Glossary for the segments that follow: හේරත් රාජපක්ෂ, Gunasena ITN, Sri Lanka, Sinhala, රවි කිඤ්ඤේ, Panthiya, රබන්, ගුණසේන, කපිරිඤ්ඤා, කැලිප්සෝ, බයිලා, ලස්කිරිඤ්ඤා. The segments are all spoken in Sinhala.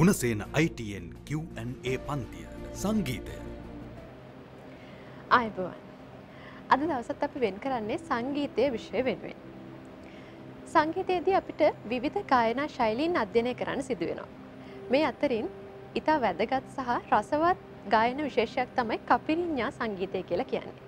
Gunasena ITN Q&A පන්තියට සංගීතය. ආයුබෝවන්. අද දවසත් අපි වෙන් කරන්නේ සංගීතයේ විෂය වෙනුවෙන්. සංගීතයේදී අපිට විවිධ ගායනා ශෛලීන් අධ්‍යයනය කරන්න සිදු වෙනවා. මේ අතරින් ඉතා වැදගත් සහ රසවත් ගායන විශේෂයක් තමයි කපිරිඤ්ඤා සංගීතය කියලා කියන්නේ.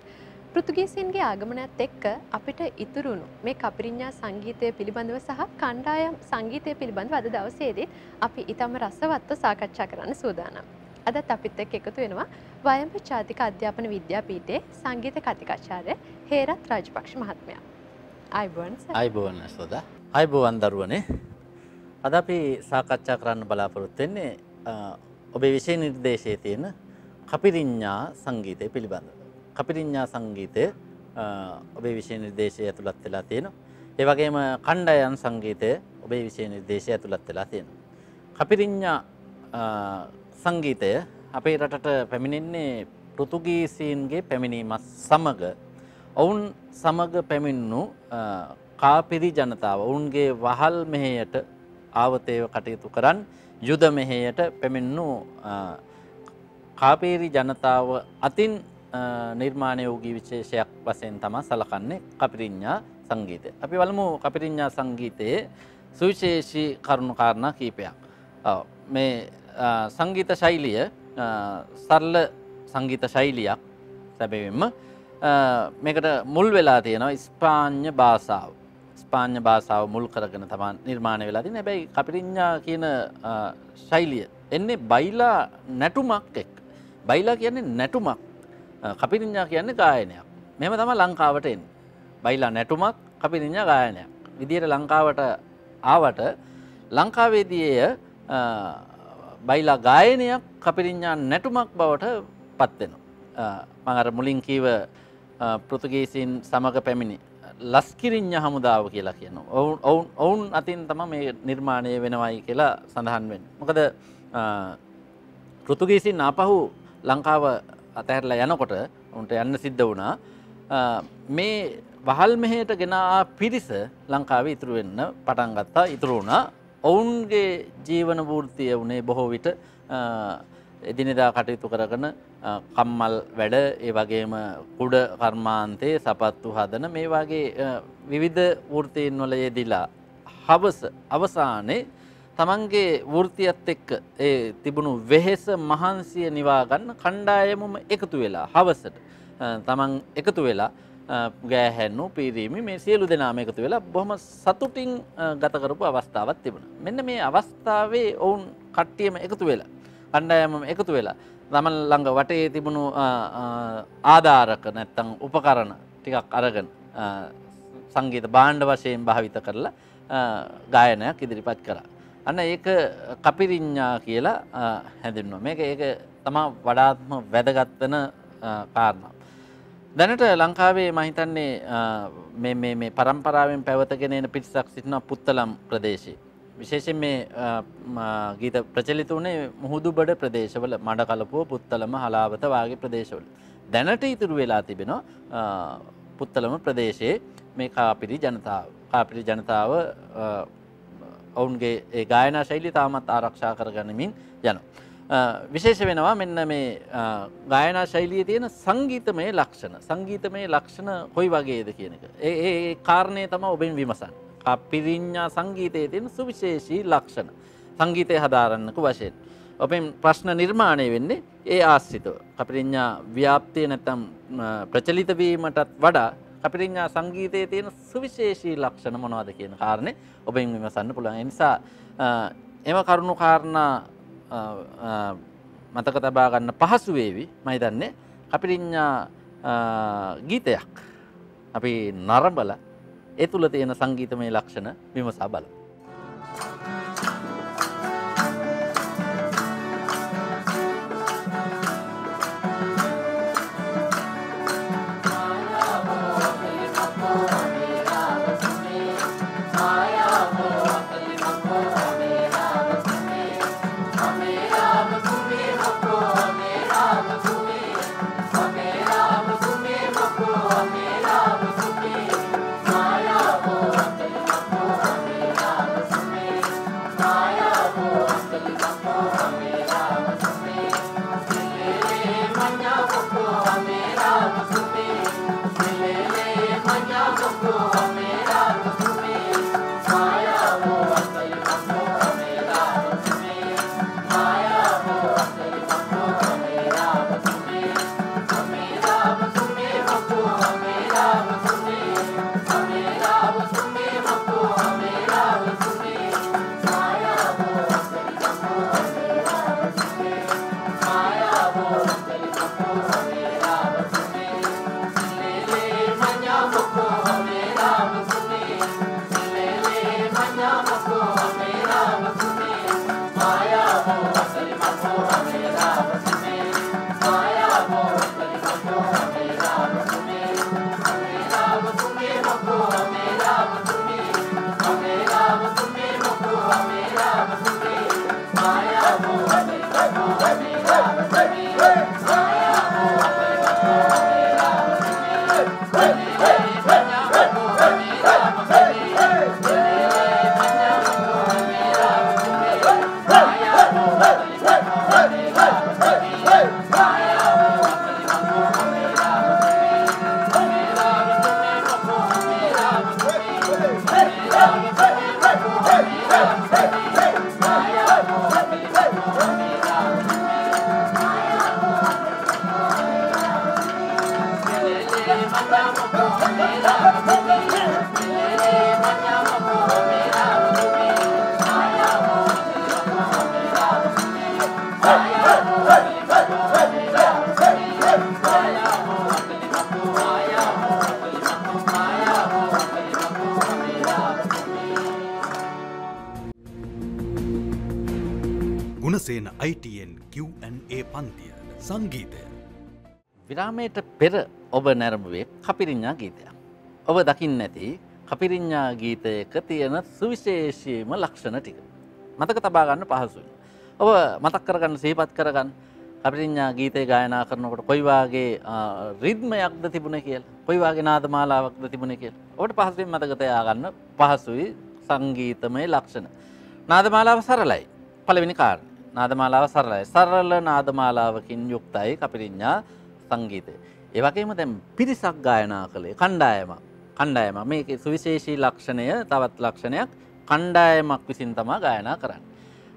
පෘතුගීසින්ගේ ආගමනයත් එක්ක අපිට ඉතුරුණු මේ කපිරිඤ්ඤා සංගීතය පිළිබඳව සහ කණ්ඩායම් සංගීතය පිළිබඳව අද දවසේදී අපි ඉතාම රසවත්ව සාකච්ඡා කරන්න සූදානම්. අදත් අපිත් එක්ක එකතු වෙනවා වයඹ ජාතික අධ්‍යාපන විද්‍යාපීඨයේ සංගීත කතිකාචාර්ය හේරත් රාජපක්ෂ මහත්මයා. ආයුබෝවන් සර්. ආයුබෝවන් සදා. ආයුබෝවන් දරුවනේ. අද අපි සාකච්ඡා කරන්න බලාපොරොත්තු වෙන්නේ ඔබේ විෂය නිර්දේශයේ තියෙන කපිරිඤ්ඤා සංගීතය පිළිබඳව. කපිරිඤ්ඤා සංගීතය ඔබේ විෂය නිර්දේශය ඇතුළත් වෙලා තියෙනවා. ඒ වගේම කණ්ඩායම් සංගීතය ඔබේ විෂය නිර්දේශය ඇතුළත් වෙලා තියෙනවා. කපිරිඤ්ඤා සංගීතය අපේ රටට පැමිණෙන්නේ පෘතුගීසීන්ගේ පැමිණීමත් සමග ඔවුන් සමග පැමිණුණු කාපිරි ජනතාව ඔවුන්ගේ වහල් මෙහෙයට ආවතේව කටයුතු කරන් යුද මෙහෙයට පැමිණුණු කාපිරි ජනතාව අතින් නිර්මාණය වූ විශේෂයක් වශයෙන් තමයි සලකන්නේ කපිරිඤ්ඤා සංගීතය. අපි බලමු කපිරිඤ්ඤා සංගීතයේ සුවිශේෂී කරුණු කාරණා කීපයක්. මේ සංගීත ශෛලිය සරල සංගීත ශෛලියක් සැබවින්ම මේකට මුල් වෙලා තියෙනවා ස්පාඤ්ඤ භාෂාව. ස්පාඤ්ඤ භාෂාව මුල් කරගෙන තමයි නිර්මාණය වෙලා තියෙන්නේ. හැබැයි කපිරිඤ්ඤා කියන ශෛලිය එන්නේ බයිලා නැටුමක් එක්ක. බයිලා කියන්නේ නැටුමක්. කපිරිඤ්ඤා කියන්නේ ගායනයක්. මෙහෙම තමයි ලංකාවට එන්නේ. බයිලා නැටුමක් කපිරිඤ්ඤා ගායනයක්. විදියට ලංකාවට ආවට ලංකාවේදී බයිලා ගායනයක් කපිරිඤ්ඤා නැටුමක් බවට පත් වෙනවා. මම අර මුලින් කීව පෘතුගීසීන් සමග පැමිණි ලස්කිරිඤ්ඤා හමුදාව කියලා කියනවා. ඔවුන් අතින් තමයි මේ නිර්මාණය වෙනවයි කියලා සඳහන් වෙන්නේ. මොකද පෘතුගීසීන් ආපහු ලංකාව අතහැරලා යනකොට උන්ට යන්න සිද්ධ වුණා. මේ වහල් මෙහෙට ගෙන ආ පිරිස ලංකාවේ ඉතුරු වෙන්න පටන් ගත්තා. ඉතුරු වුණා. ඔවුන්ගේ ජීවන වෘත්තිය උනේ බොහෝ විට එදිනෙදා කටයුතු කරගෙන කම්මල් වැඩ, ඒ වගේම කුඩ කර්මාන්තයේ සපත්තු හදන මේ වගේ විවිධ වෘත්තීන් වල යෙදিলা හවස අවසානයේ තමන්ගේ වෘත්තියත් එක්ක ඒ තිබුණු වෙහෙස මහන්සිය නිවා ගන්න කණ්ඩායමම එකතු වෙලා හවසට තමන් එකතු වෙලා ගෑහැන්නු පිරීමි මේ සියලු දෙනාම එකතු වෙලා බොහොම සතුටින් ගත කරපු අවස්ථාවක් තිබුණා. මෙන්න මේ අවස්ථාවේ ඔවුන් කට්ටියම එකතු වෙලා කණ්ඩායමම එකතු වෙලා තමන් ළඟ වටේ තිබුණු ආධාරක නැත්තම් උපකරණ ටිකක් අරගෙන සංගීත භාණ්ඩ වශයෙන් භාවිත කරලා ගායනයක් ඉදිරිපත් කරා. අන්න ඒක කපිරිඤ්ඤා කියලා හැඳින්වෙනවා. ඒක තමයි වඩාත්ම වැදගත් වෙන කාරණා. දැනට ලංකාවේ මම හිතන්නේ මේ පරම්පරාවෙන් පැවතගෙන එන පිරිසක් සිටින පුත්තලම් ප්‍රදේශයේ විශේෂයෙන් මේ ගීත ප්‍රචලිත වුණේ මුහුදුබඩ ප්‍රදේශවල මඩකලපුව පුත්තලම හලාවත වාගේ ප්‍රදේශවල. දැනට ඉතුරු වෙලා තිබෙනවා පුත්තලම ප්‍රදේශයේ මේ කාපිරි ජනතාව ඔවුන්ගේ ඒ ගායනා ශෛලිය තාමත් ආරක්ෂා කරගනිමින් යනවා. විශේෂ වෙනවා මෙන්න මේ ගායනා ශෛලියේ තියෙන සංගීතමය ලක්ෂණ. සංගීතමය ලක්ෂණ කොයි වගේද කියන එක. ඒ කාරණේ තමයි ඔබෙන් විමසන්න. කපිරිඤ්ඤා සංගීතයේ තියෙන සුවිශේෂී ලක්ෂණ. සංගීතය හදාරන්නක වශයෙන්. ඔබෙන් ප්‍රශ්න නිර්මාණය වෙන්නේ ඒ ආශ්‍රිතව. කපිරිඤ්ඤා ව්‍යාප්තිය නැත්නම් ප්‍රචලිත වීමටත් වඩා කපිරිඤ්ඤා සංගීතයේ තියෙන සුවිශේෂී ලක්ෂණ මොනවද කියන කාරණේ ඔබෙන් විමසන්න පුළුවන්. ඒ නිසා එම කරුණු කාරණා මතක තබා ගන්න පහසු වේවි. මම හිතන්නේ කපිරිඤ්ඤා ගීතයක් අපි නරඹලා ඒ තුල තියෙන සංගීතමය ලක්ෂණ විමසා බලමු. Gunasena ITN Q&A Panthia Sangeetaya Virameta Pera Oba Narambuwe Kapirinya Geetaya Oba Dakinnati Kapirinya Geetayaka Tiyana Suviseshima Lakshana Tika Mataka Thaba Ganna Pahasuwe Oba Matak Karaganna Sihipath Karaganna Kapirinya Geetaya Gayana Karanaකොට koi wage ridmayak da thibuna kiyala koi wage naada malawak da thibuna kiyala obata pahasuwen mataka thaya ganna pahasuwe sangeethamaya lakshana naada malawa saralai පළවෙනි කාරණය නාදමාලාව සරලයි. සරල නාදමාලාවකින් යුක්තයි කපිරිඤ්ඤා සංගීතය. ඒ වගේම දැන් පිරිසක් ගායනා කළේ කණ්ඩායම. මේකේ සුවිශේෂී ලක්ෂණය තවත් ලක්ෂණයක් කණ්ඩායමක් විසින් තමයි ගායනා කරන්නේ.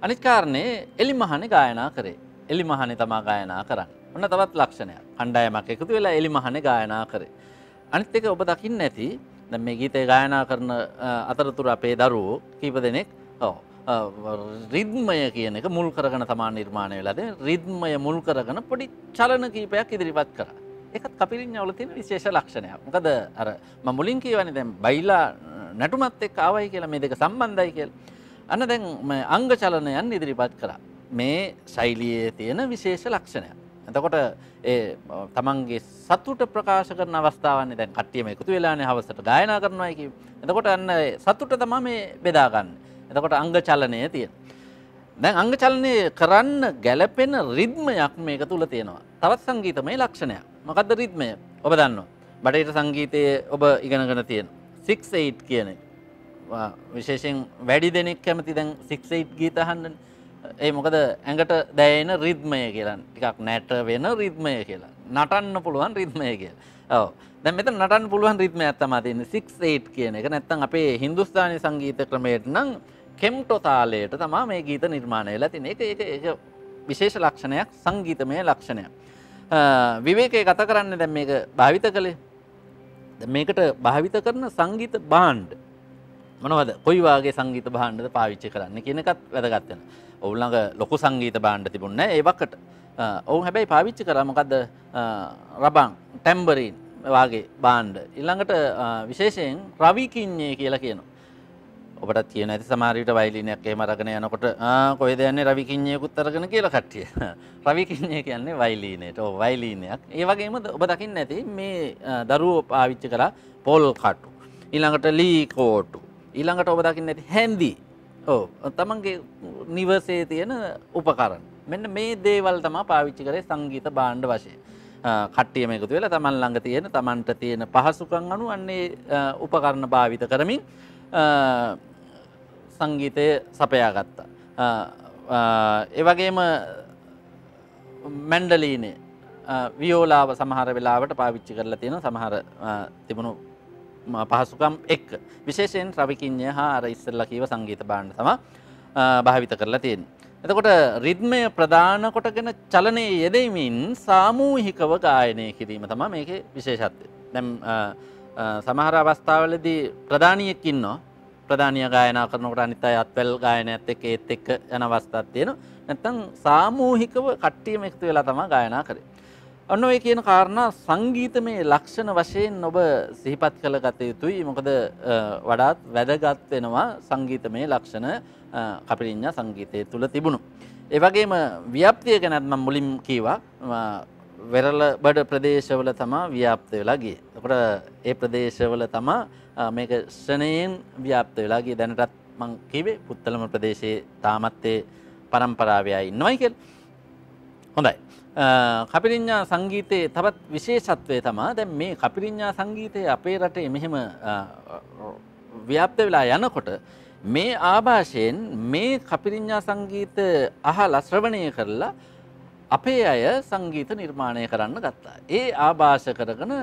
අනිත් කාරණේ එලිමහනේ ගායනා කරේ. එලිමහනේ තමයි ගායනා කරන්නේ. ඔන්න තවත් ලක්ෂණයක්. කණ්ඩායමක් එකතු වෙලා එලිමහනේ ගායනා කරේ. අනිත් එක ඔබ දකින්න ඇති දැන් මේ ගීතය ගායනා කරන අතරතුර අපේ දරුවෝ කීප දෙනෙක් ඔව් රිද්මය කියන එක මුල් කරගෙන තමා නිර්මාණය වෙලා දැන් රිද්මය මුල් කරගෙන පොඩි චලන කීපයක් ඉදිරිපත් කරා. ඒකත් කපිරිඤ්ඤාවල තියෙන විශේෂ ලක්ෂණයක්. මොකද අර මම මුලින් කියවනේ දැන් බයිලා නැටුමත් එක්ක ආවයි කියලා මේ දෙක සම්බන්ධයි කියලා. අන්න දැන් මේ අංග චලනයන් ඉදිරිපත් කරා. මේ ශෛලියේ තියෙන විශේෂ ලක්ෂණයක්. එතකොට ඒ තමන්ගේ සතුට ප්‍රකාශ කරන අවස්ථාවන්නේ දැන් කට්ටියම එකතු වෙලානේ හවසට ගායනා කරනවායි කියන්නේ. එතකොට අන්න සතුට තමයි මේ බෙදාගන්නේ. එතකොට අංග චලනය තියෙන. දැන් අංග චලනය කරන්න ගැළපෙන රිද්මයක් මේක තුල තියෙනවා. තවත් සංගීතමය ලක්ෂණයක්. මොකද්ද රිද්මය? ඔබ දන්නවා. බටහිර සංගීතයේ ඔබ ඉගෙනගෙන තියෙන 6/8 කියන එක. විශේෂයෙන් වැඩි දෙනෙක් කැමති දැන් 6/8 ගීත අහන්නනේ. ඒ මොකද ඇඟට දැයෙන රිද්මය කියලා. ටිකක් නැට වෙන රිද්මය කියලා. නටන්න පුළුවන් රිද්මය කියලා. ඔව්. දැන් මෙතන නටන්න පුළුවන් රිද්මයක් තමයි තියෙන්නේ 6/8 කියන එක. නැත්තම් අපේ හින්දුස්ථානි සංගීත ක්‍රමයට නම් කෙම්ටෝ තාලයට තමයි මේ ගීත නිර්මාණය වෙලා තින්නේ. ඒක විශේෂ ලක්ෂණයක් සංගීතමය ලක්ෂණයක්. විවේකයේ ගත කරන්නේ දැන් මේක භාවිත කළේ. දැන් මේකට භාවිත කරන සංගීත භාණ්ඩ මොනවද? කොයි වාගේ සංගීත භාණ්ඩද පාවිච්චි කරන්නේ කියන එකත් වැදගත් වෙනවා. ඔවුන් ළඟ ලොකු සංගීත භාණ්ඩ තිබුණේ නැහැ. ඒ වකට ඔවුන් හැබැයි පාවිච්චි කරා මොකද්ද? රබන්, ටැම්බරින් වාගේ භාණ්ඩ. ඊළඟට විශේෂයෙන් රවි කිඤ්ඤේ කියලා කියනවා. ඔබට තියෙන ඇති සමහර විට වයලීනයක් එහෙම අරගෙන යනකොට කොහෙද යන්නේ රවි කිඤ්ඤේකුත් අරගෙන කියලා කට්ටිය. රවි කිඤ්ඤේ කියන්නේ වයලීනේට. ඔව් වයලීනයක්. ඒ වගේම ඔබ දකින්න ඇති මේ දරුවෝ පාවිච්චි කරා පොල් කටු. ඊළඟට ලී කෝටු. ඊළඟට ඔබ දකින්න ඇති හැන්දි. ඔව් තමන්ගේ නිවසේ තියෙන උපකරණ. මෙන්න මේ දේවල් තමයි පාවිච්චි කරේ සංගීත භාණ්ඩ වශයෙන්. කට්ටියම එකතු වෙලා තමන් ළඟ තියෙන තමන්ට තියෙන පහසුකම් අනුව අන්නේ උපකරණ භාවිත කරමින් සංගීතය සපයා ගත්තා. ඒ වගේම මැන්ඩලිනේ වියෝලාව සමහර වෙලාවට පාවිච්චි කරලා තියෙනවා සමහර තිබුණු පහසුකම් එක්ක විශේෂයෙන් රවිකින්ය හා අර ඉස්සෙල්ලා කීව සංගීත භාණ්ඩ තමයි භාවිත කරලා තියෙන්නේ. එතකොට රිද්මය ප්‍රධාන කොටගෙන චලනයේ යෙදීමින් සාමූහිකව ගායනය කිරීම තමයි මේකේ විශේෂත්වය. දැන් සමහර අවස්ථාවලදී ප්‍රධානියෙක් ඉන්නවා ප්‍රධානිය ගායනා කරනකොට අනිත් අය අත්වැල් ගායනයත් එක්ක ඒත් එක්ක යන අවස්ථාවක් තියෙනවා. නැත්තම් සාමූහිකව කට්ටියම එකතු වෙලා තමයි ගායනා කරන්නේ. අන්න ඔය කියන කාරණා සංගීතමය ලක්ෂණ වශයෙන් ඔබ සිහිපත් කළ ගත යුතුයි. මොකද වඩාත් වැදගත් වෙනවා සංගීතමය ලක්ෂණ කපිලින්ඥා සංගීතයේ තුල තිබුණු. ඒ වගේම ව්‍යාප්තිය ගැනත් මම මුලින් කීවා. වෙරළ බඩ ප්‍රදේශවල තමයි ව්‍යාප්ත වෙලා ගියේ. එතකොට ඒ ප්‍රදේශවල තමයි මේක ශ්‍රණයෙන් ව්‍යාප්ත වෙලා ගියේ. දැනටත් මම කියවේ පුත්තලම ප්‍රදේශයේ තාමත් ඒ පරම්පරාවයි ඉන්නවයි කියලා. හොඳයි. කපිලින්ඥා සංගීතයේ තවත් විශේෂත්වය තමයි දැන් මේ කපිලින්ඥා සංගීතයේ අපේ රටේ මෙහෙම ව්‍යාප්ත වෙලා යනකොට මේ ආభాෂයෙන් මේ කපිලින්ඥා සංගීත අහලා ශ්‍රවණය කරලා අපේ අය සංගීත නිර්මාණය කරන්න ගත්තා. ඒ ආభాෂ කරගෙන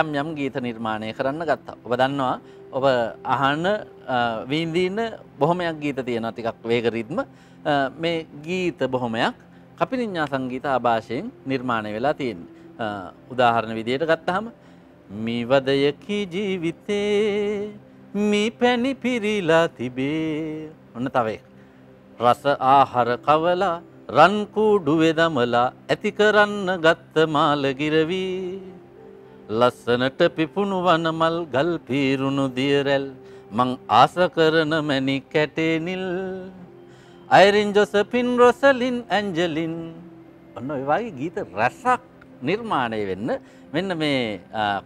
යම් යම් ගීත නිර්මාණය කරන්න ගත්තා. ඔබ දන්නවා ඔබ අහන විඳින බොහොමයක් ගීත තියෙනවා ටිකක් වේග රිද්ම මේ ගීත බොහොමයක් කපිලින්ඥා සංගීත ආභාෂයෙන් නිර්මාණය වෙලා තියෙන්නේ. උදාහරණ විදියට ගත්තාම මිවදයකි ජීවිතේ මි පැණි පිරීලා තිබේ. ඔන්න තව එක. රස ආහාර කවලා රන් කූඩුවේ දමලා ඇති කරන්න ගත්ත මාල ගිරවි. ලස්සනට පිපුණු වනමල් ගල් පීරුණු දියරැල් මං ආස කරන මැණික් කැටේ නිල්. අයරින් ජොසපින් රොසලින් ඇන්ජලින් ඔන්න ඔය වගේ ගීත රසක් නිර්මාණය වෙන්න මෙන්න මේ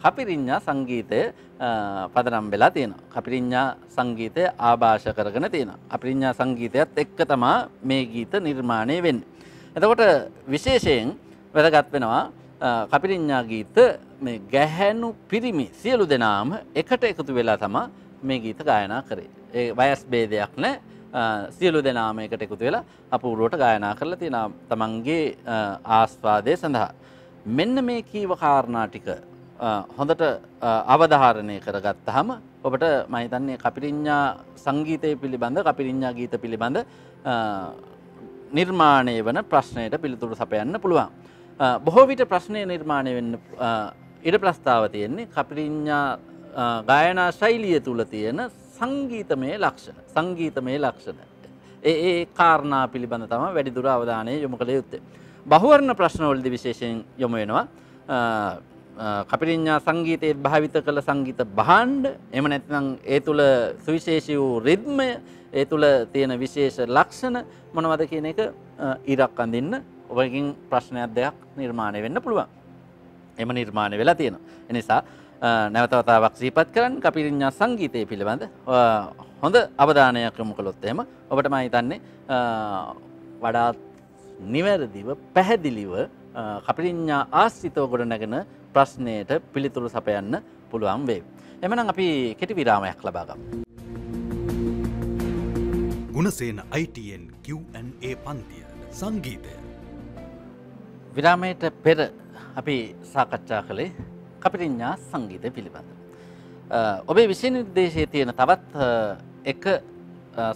කපිලින්ඥා සංගීතය පදනම් වෙලා තියෙනවා. කපිලින්ඥා සංගීතය ආභාෂ කරගෙන තියෙනවා. කපිලින්ඥා සංගීතයත් එක්ක තමයි මේ ගීත නිර්මාණය වෙන්නේ. එතකොට විශේෂයෙන් වැදගත් වෙනවා කපිලින්ඥා ගීත මේ ගැහැණු පිරිමි සියලු දෙනාම එකට එකතු වෙලා තමයි මේ ගීත ගායනා කරේ. ඒ වයස් ભેදයක් නැහැ. සියලු දෙනාම එකට එකතු වෙලා අපූර්වට ගායනා කරලා තියෙනවා තමන්ගේ ආස්වාදය සඳහා. මෙන්න මේ කීව කාරණා ටික හොඳට අවධාරණය කරගත්තාම ඔබට මම හිතන්නේ කපිලින්ඥා සංගීතය පිළිබඳ කපිලින්ඥා ගීත පිළිබඳ නිර්මාණය වන ප්‍රශ්නයට පිළිතුරු සපයන්න පුළුවන්. බොහෝ විට ප්‍රශ්නය නිර්මාණය වෙන්න ඉඩ ප්‍රස්තාව තියෙන්නේ කපිලින්ඥා ගායනා ශෛලිය තුල තියෙන සංගීතමය ලක්ෂණ ඒ කාරණා පිළිබඳ තම වැඩිදුර අවධානය යොමු කළ යුත්තේ. බහුවර්ණ ප්‍රශ්නවලදී විශේෂයෙන් යොමු වෙනවා කපිලින්ඥා සංගීතයේ භාවිත කළ සංගීත භාණ්ඩ එහෙම නැත්නම් ඒ තුල සුවිශේෂී වූ රිද්මය ඒ තුල තියෙන විශේෂ ලක්ෂණ මොනවද කියන එක ඉරක් අඳින්න ඔබකින් ප්‍රශ්නයක් දෙයක් නිර්මාණය වෙන්න පුළුවන්. එහෙම නිර්මාණය වෙලා තියෙනවා. ඒ නිසා නැවත වතාවක් සිහිපත් කරන්න කපිලින්ඥා සංගීතය පිළිබඳ හොඳ අවධානයක් යොමු කළොත් එහෙම ඔබට මම හිතන්නේ වඩාත් නිවැරදිව පැහැදිලිව කපිලින්ඥා ආශ්‍රිතව ගොඩනගෙන ප්‍රශ්නයට පිළිතුරු සපයන්න පුළුවන් වේ. එමනම් අපි කෙටි විරාමයක් ලබා ගමු. ගුණසේන ITN Q&A පන්තිය සංගීතය. විරාමයට පෙර අපි සාකච්ඡා කළේ කපිලින්ඥා සංගීතය පිළිබඳ. ඔබේ විෂය නිර්දේශයේ තියෙන තවත් එක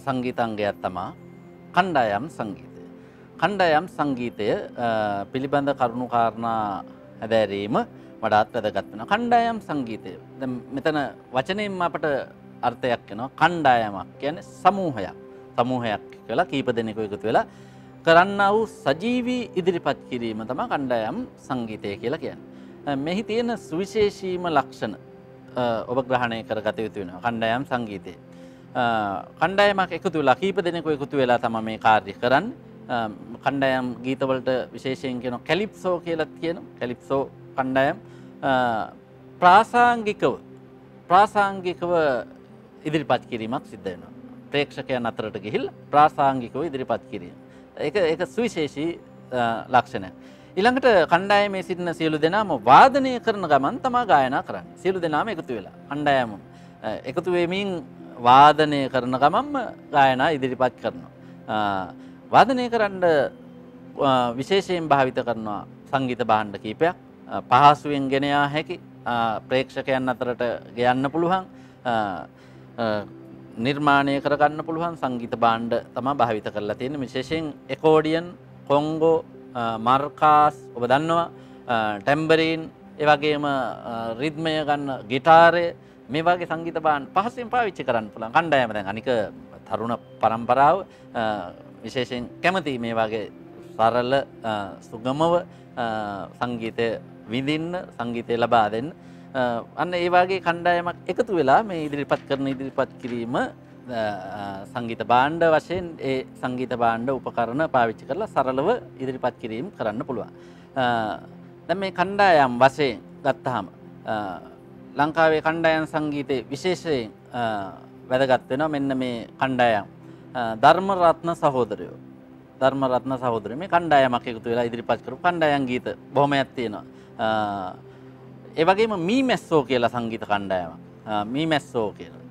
සංගීතංගයක් තමයි කණ්ඩායම් සංගීතය. කණ්ඩායම් සංගීතය පිළිබඳ කරුණු කාරණා හැදෑරීම වඩාත් වැදගත් වෙනවා. කණ්ඩායම් සංගීතය දැන් මෙතන වචනයෙන් අපට අර්ථයක් වෙනවා. කණ්ඩායමක් කියන්නේ සමූහයක්. සමූහයක් කියලා කීප දෙනෙකු එකතු වෙලා කරන්නා වූ සජීවී ඉදිරිපත් කිරීම තමයි කණ්ඩායම් සංගීතය කියලා කියන්නේ. මෙහි තියෙන සුවිශේෂීම ලක්ෂණ ඔබ ග්‍රහණය කරගත යුතු වෙනවා කණ්ඩායම් සංගීතයේ. කණ්ඩායමක් එකතු වෙලා කීප දෙනෙකු එකතු වෙලා තමයි මේ කාර්ය කරන්නේ. කණ්ඩායම් ගීතවලට විශේෂයෙන් කියනවා කැලිප්සෝ කියලාත් කියනවා. කැලිප්සෝ කණ්ඩායම් ප්‍රාසංගිකව ඉදිරිපත් කිරීමක් සිද්ධ වෙනවා. ප්‍රේක්ෂකයන් අතරට ගිහිල්ලා ප්‍රාසංගිකව ඉදිරිපත් කිරීම. ඒක සුවිශේෂී ලක්ෂණයක්. ඊළඟට කණ්ඩායමේ සිටින සියලු දෙනාම වාදනය කරන ගමන් තමයි ගායනා කරන්නේ. සියලු දෙනාම එකතු වෙලා කණ්ඩායම එකතු වෙමින් වාදනය කරන ගමන්ම ගායනා ඉදිරිපත් කරනවා. වාදනය කරන්න විශේෂයෙන් භාවිත කරනවා සංගීත භාණ්ඩ කීපයක් පහසුවෙන් ගෙන යා හැකි ප්‍රේක්ෂකයන් අතරට ගයන්න පුළුවන් නිර්මාණය කරගන්න පුළුවන් සංගීත භාණ්ඩ තමයි භාවිත කරලා තියෙන්නේ විශේෂයෙන් එකෝඩියන් කොංගෝ මර්කාස් ඔබ දන්නවා ටැම්බරින් ඒ වගේම රිද්මය ගන්න গিitarය මේ වගේ සංගීත භාණ්ඩ පහසුවෙන් පාවිච්චි කරන්න පුළුවන් කණ්ඩායම දැන් අනික තරුණ පරම්පරාව විශේෂයෙන් කැමති මේ වගේ සරල සුගමව සංගීතය විඳින්න සංගීතය ලබා දෙන්න අන්න ඒ වගේ කණ්ඩායමක් එකතු වෙලා මේ ඉදිරිපත් කිරීම සංගීත භාණ්ඩ වශයෙන් ඒ සංගීත භාණ්ඩ උපකරණ පාවිච්චි කරලා සරලව ඉදිරිපත් කිරීම කරන්න පුළුවන්. දැන් මේ කණ්ඩායම් වශයෙන් ගත්තාම ලංකාවේ කණ්ඩායම් සංගීතයේ විශේෂයෙන් වැදගත් වෙනවා මෙන්න මේ කණ්ඩායම් ධර්මරත්න සහෝදරයෝ ධර්මරත්න සහෝදරයෝ මේ කණ්ඩායමක් එකතු වෙලා ඉදිරිපත් කරපු කණ්ඩායම් ගීත බොහොමයක් තියෙනවා ඒ වගේම මී මැස්සෝ කියලා සංගීත කණ්ඩායමක් මී මැස්සෝ කියලා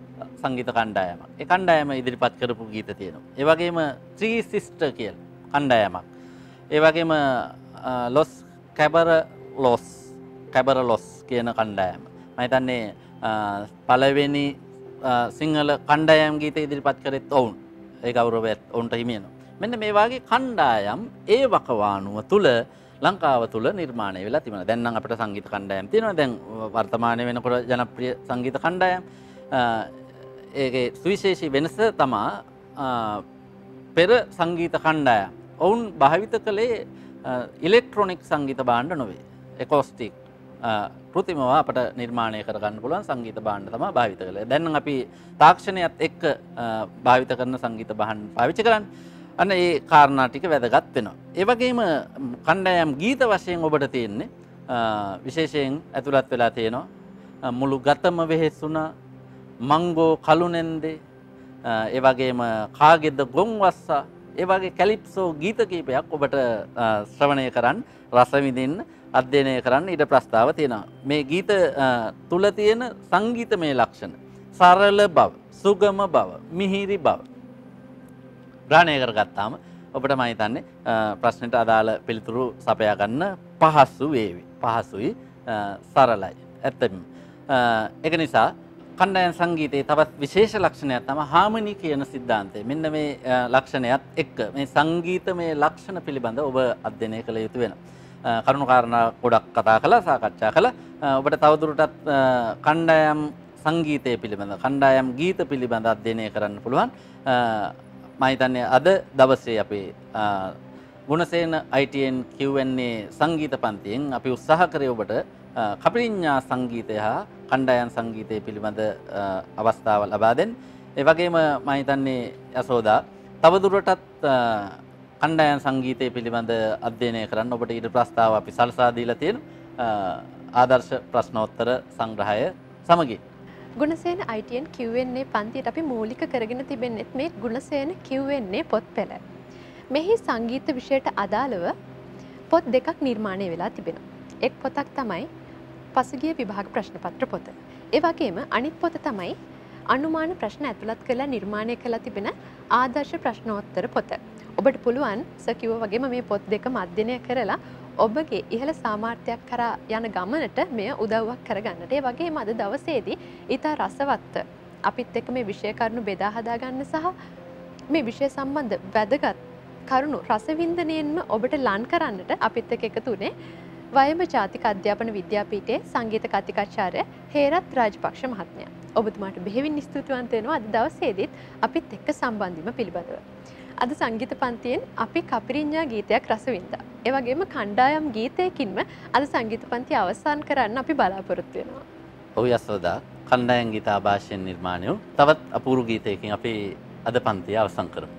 සංගීත කණ්ඩායමක් ඒ කණ්ඩායම ඉදිරිපත් කරපු ගීත තියෙනවා ඒ වගේම ත්‍රී සිස්ටර් කියලා කණ්ඩායමක් ඒ වගේම ලොස් කැබරලොස් කියන කණ්ඩායම මම හිතන්නේ පළවෙනි සිංහල කණ්ඩායම් ගීත ඉදිරිපත් කරෙත් ඔවුන් ඒ ගෞරවයත් ඔවුන්ට හිමියනවා. මෙන්න මේ වගේ කණ්ඩායම් ඒ වකවානුව තුල ලංකාව තුල නිර්මාණය වෙලා තිබෙනවා. දැන් නම් අපිට සංගීත කණ්ඩායම් තියෙනවා. දැන් වර්තමානයේ වෙනකොට ජනප්‍රිය සංගීත කණ්ඩායම් ඒකේ සුවිශේෂී වෙනස තමයි පෙර සංගීත කණ්ඩායම්. ඔවුන් භාවිත කළේ ඉලෙක්ට්‍රොනික සංගීත භාණ්ඩ නොවේ. ඒකොස්ටික් කෘතිමව අපට නිර්මාණය කරගන්න පුළුවන් සංගීත භාණ්ඩ තමයි භාවිත කරලා. දැන් අපි තාක්ෂණයත් එක්ක භාවිත කරන සංගීත භාණ්ඩ පාවිච්චි කරන්නේ. අන්න ඒ කාරණා ටික වැදගත් වෙනවා. ඒ වගේම කණ්ඩායම් ගීත වශයෙන් ඔබට තියෙන්නේ විශේෂයෙන් ඇතුළත් වෙලා තියෙනවා මුළු ගතම වෙහෙසුණා මංගෝ කලුනෙන්දේ ඒ වගේම කාගෙද ගොන්වස්සා ඒ වගේ කැලිප්සෝ ගීත කීපයක් ඔබට ශ්‍රවණය කරන් රස විඳින්න අධ්‍යයනය කරන්න ඊට ප්‍රස්තාව තියෙනවා. මේ ගීත තුල තියෙන සංගීතමය ලක්ෂණ සරල බව, සුගම බව, මිහිරි බව ග්‍රහණය කරගත්තාම ඔබට මම හිතන්නේ ප්‍රශ්නෙට අදාළ පිළිතුරු සපයා ගන්න පහසු වේවි. පහසුයි, සරලයි. ඇත්තටම ඒක නිසා කණ්ඩායම් සංගීතයේ තවත් විශේෂ ලක්ෂණයක් තමයි හාමනි කියන સિદ્ધාන්තය. මෙන්න මේ ලක්ෂණයත් එක්ක මේ සංගීතමය ලක්ෂණ පිළිබඳව ඔබ අධ්‍යයනය කළ යුතු වෙනවා. කරුණු කාරණා ගොඩක් කතා කළා, සාකච්ඡා කළා. ඔබට තවදුරටත් කණ්ඩායම් සංගීතය පිළිබඳ, කණ්ඩායම් ගීත පිළිබඳ අධ්‍යයනය කරන්න පුළුවන්. මම හිතන්නේ අද දවසේ අපේ ගුණසේන ITN Q&A සංගීත පන්තියෙන් අපි උත්සාහ කරේ ඔබට කපිරිඤ්ඤා සංගීතය හා කණ්ඩායම් සංගීතය පිළිබඳ අවස්ථාව ලබා දෙන්න. ඒ වගේම මම හිතන්නේ යසෝදා තවදුරටත් කණ්ඩායම් සංගීතය පිළිබඳ අධ්‍යයනය කරන්න ඔබට ඊට ප්‍රස්තාව අපි සල්සා දීලා තියෙන ආදර්ශ ප්‍රශ්නෝත්තර සංග්‍රහය සමගින් ගුණසේන ITN Q&A පන්තියට අපි මූලික කරගෙන තිබෙන්නේ මේ ගුණසේන Q&A පොත්පත. මෙහි සංගීත විෂයට අදාළව පොත් දෙකක් නිර්මාණය වෙලා තිබෙනවා. එක් පොතක් තමයි පසුගිය විභාග ප්‍රශ්නපත්‍ර පොත. ඒ වගේම අනිත් පොත තමයි අනුමාන ප්‍රශ්න ඇතුළත් කරලා නිර්මාණය කරලා තිබෙන ආදර්ශ ප්‍රශ්නෝත්තර පොත. ඔබට පුළුවන් සකිව වගේම මේ පොත් දෙකම අධ්‍යයනය කරලා ඔබගේ ඉහළ සාමාර්ථයක් කරා යන ගමනට මෙය උදව්වක් කරගන්නට. ඒ වගේම අද දවසේදී ඊට රසවත් අපිත් එක්ක මේ විෂය කරුණු බෙදා හදා ගන්න සහ මේ විෂය සම්බන්ධ වැදගත් කරුණු රසවින්දනයෙන්ම ඔබට ලං කරන්නට අපිත් එක්ක එකතු වුණේ වයඹ ජාතික අධ්‍යාපන විද්‍යාපීඨයේ සංගීත කතිකාචාර්ය හේරත් රාජපක්ෂ මහත්මයා. ඔබතුමාට බෙහෙවින් ස්තුතිවන්ත වෙනවා අද දවසේදීත් අපිත් එක්ක සම්බන්ධ වීම පිළිබඳව. අද සංගීත පන්තියෙන් අපි කපිරිඤ්ඤා ගීතයක් රසවින්දා. ඒ වගේම කණ්ඩායම් ගීතයකින්ම අද සංගීත පන්තිය අවසන් කරන්න අපි බලාපොරොත්තු වෙනවා. ඔව් යසෝදා කණ්ඩායම් ගීත ආභාෂයෙන් නිර්මාණය වූ තවත් අපූර්ව ගීතයකින් අපි අද පන්තිය අවසන් කරමු.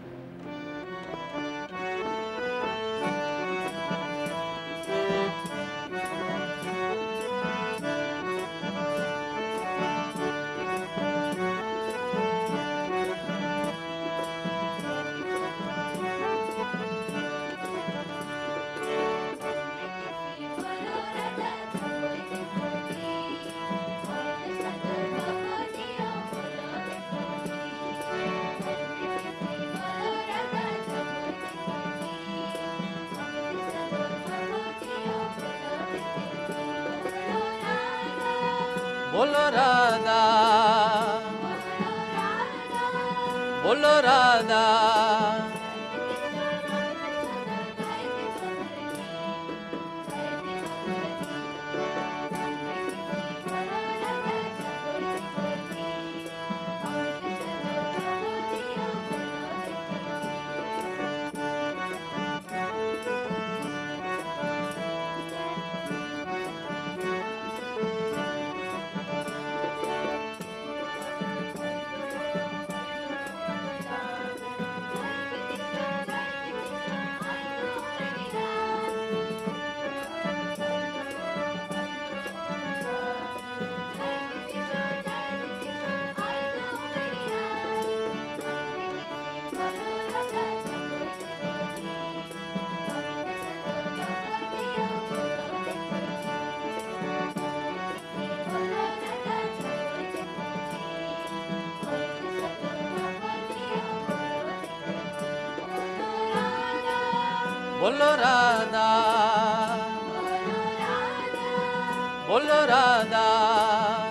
bolo Radha bolo Radha bolo Radha